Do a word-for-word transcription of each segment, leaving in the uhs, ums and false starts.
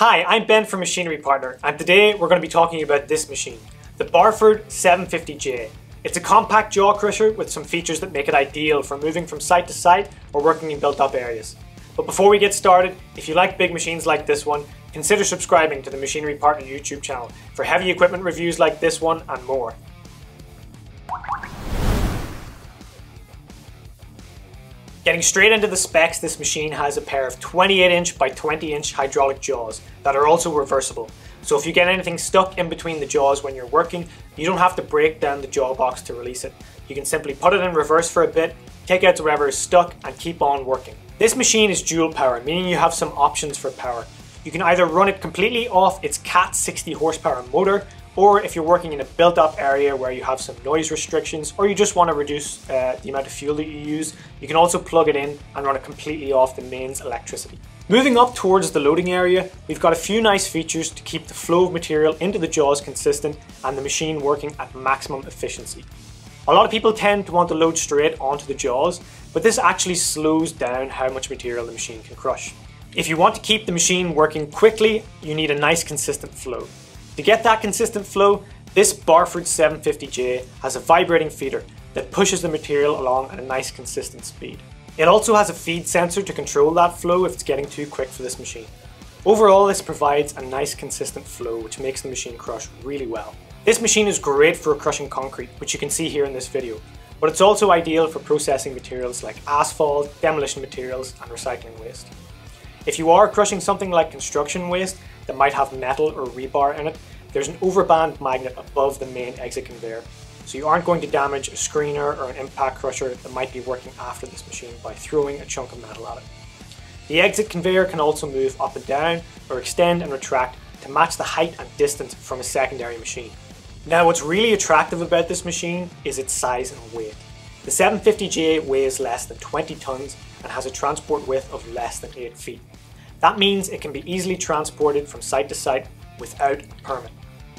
Hi, I'm Ben from Machinery Partner, and today we're going to be talking about this machine, the Barford seven fifty J. It's a compact jaw crusher with some features that make it ideal for moving from site to site or working in built-up areas. But before we get started, if you like big machines like this one, consider subscribing to the Machinery Partner YouTube channel for heavy equipment reviews like this one and more. Getting straight into the specs, this machine has a pair of twenty-eight inch by twenty inch hydraulic jaws that are also reversible. So if you get anything stuck in between the jaws when you're working, you don't have to break down the jaw box to release it. You can simply put it in reverse for a bit, take out whatever is stuck and keep on working. This machine is dual power, meaning you have some options for power. You can either run it completely off its CAT sixty horsepower motor, or if you're working in a built-up area where you have some noise restrictions, or you just want to reduce uh, the amount of fuel that you use, you can also plug it in and run it completely off the mains electricity. Moving up towards the loading area, we've got a few nice features to keep the flow of material into the jaws consistent and the machine working at maximum efficiency. A lot of people tend to want to load straight onto the jaws, but this actually slows down how much material the machine can crush. If you want to keep the machine working quickly, you need a nice consistent flow. To get that consistent flow, this Barford seven fifty J has a vibrating feeder that pushes the material along at a nice consistent speed. It also has a feed sensor to control that flow if it's getting too quick for this machine. Overall, this provides a nice consistent flow which makes the machine crush really well. This machine is great for crushing concrete, which you can see here in this video, but it's also ideal for processing materials like asphalt, demolition materials and recycling waste. If you are crushing something like construction waste that might have metal or rebar in it, there's an overband magnet above the main exit conveyor, so you aren't going to damage a screener or an impact crusher that might be working after this machine by throwing a chunk of metal at it. The exit conveyor can also move up and down or extend and retract to match the height and distance from a secondary machine. Now, what's really attractive about this machine is its size and weight. The seven fifty J weighs less than twenty tons and has a transport width of less than eight feet. That means it can be easily transported from site to site without a permit.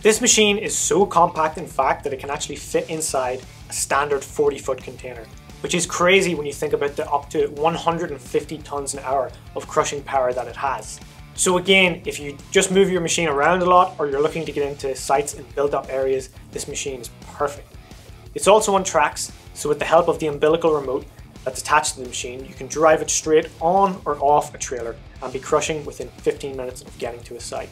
This machine is so compact, in fact, that it can actually fit inside a standard forty foot container, which is crazy when you think about the up to one hundred fifty tons an hour of crushing power that it has. So again, if you just move your machine around a lot or you're looking to get into sites in built-up areas, this machine is perfect. It's also on tracks, so with the help of the umbilical remote that's attached to the machine, you can drive it straight on or off a trailer and be crushing within fifteen minutes of getting to a site.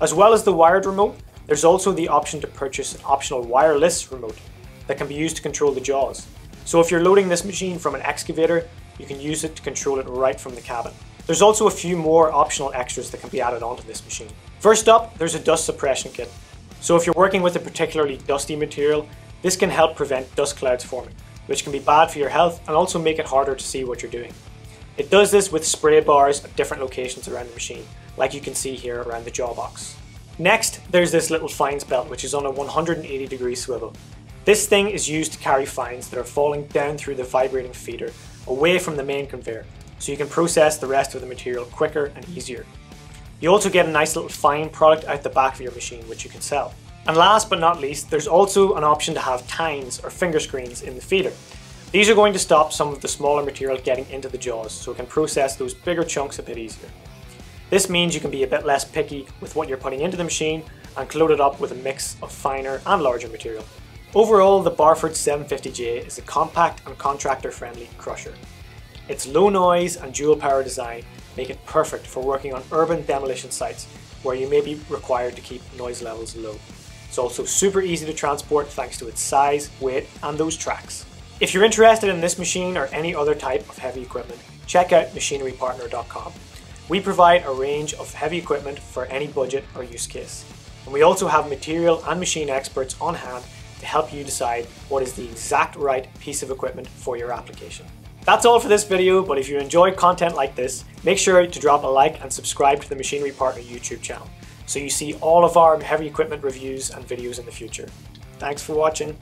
As well as the wired remote, there's also the option to purchase an optional wireless remote that can be used to control the jaws. So if you're loading this machine from an excavator, you can use it to control it right from the cabin. There's also a few more optional extras that can be added onto this machine. First up, there's a dust suppression kit. So if you're working with a particularly dusty material, this can help prevent dust clouds forming, which can be bad for your health and also make it harder to see what you're doing. It does this with spray bars at different locations around the machine, like you can see here around the jaw box. Next, there's this little fines belt, which is on a one hundred eighty degree swivel. This thing is used to carry fines that are falling down through the vibrating feeder, away from the main conveyor, so you can process the rest of the material quicker and easier. You also get a nice little fine product out the back of your machine, which you can sell. And last but not least, there's also an option to have tines or finger screens in the feeder. These are going to stop some of the smaller material getting into the jaws, so it can process those bigger chunks a bit easier. This means you can be a bit less picky with what you're putting into the machine and load it up with a mix of finer and larger material. Overall, the Barford seven fifty J is a compact and contractor-friendly crusher. Its low noise and dual power design make it perfect for working on urban demolition sites where you may be required to keep noise levels low. It's also super easy to transport thanks to its size, weight and those tracks. If you're interested in this machine or any other type of heavy equipment, check out machinery partner dot com. We provide a range of heavy equipment for any budget or use case. And we also have material and machine experts on hand to help you decide what is the exact right piece of equipment for your application. That's all for this video, but if you enjoy content like this, make sure to drop a like and subscribe to the Machinery Partner YouTube channel, so you see all of our heavy equipment reviews and videos in the future. Thanks for watching.